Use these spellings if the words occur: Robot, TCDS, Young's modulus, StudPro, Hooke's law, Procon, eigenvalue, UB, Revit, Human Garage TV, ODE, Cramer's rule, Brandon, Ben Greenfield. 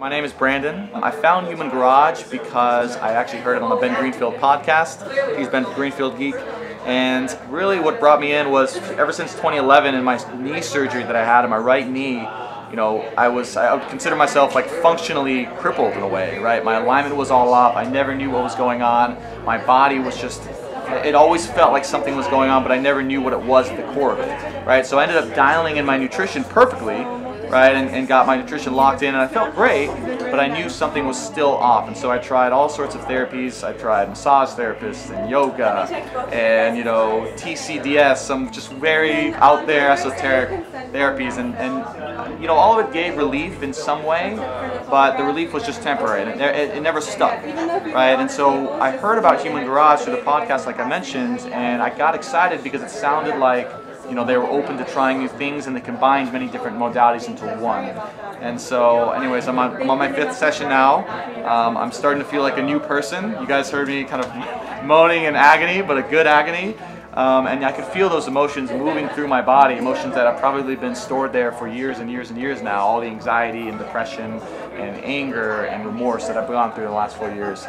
My name is Brandon. I found Human Garage because I actually heard it on the Ben Greenfield podcast. He's Ben Greenfield Geek. And really what brought me in was ever since 2011 in my knee surgery that I had in my right knee, you know, I would consider myself like functionally crippled in a way, right? My alignment was all off. I never knew what was going on. My body was just, it always felt like something was going on, but I never knew what it was at the core of it, right? So I ended up dialing in my nutrition perfectly, right, and got my nutrition locked in, and I felt great, but I knew something was still off. And so I tried all sorts of therapies. I tried massage therapists and yoga and, you know, TCDS, some just very out there esoteric therapies, and you know, all of it gave relief in some way, but the relief was just temporary, and it never stuck, right? And so I heard about Human Garage through the podcast, like I mentioned, and I got excited because it sounded like, you know, they were open to trying new things, and they combined many different modalities into one. And so anyways, I'm on my 5th session now. I'm starting to feel like a new person. You guys heard me kind of moaning in agony, but a good agony. And I could feel those emotions moving through my body, emotions that have probably been stored there for years and years and years now, all the anxiety and depression and anger and remorse that I've gone through in the last 4 years.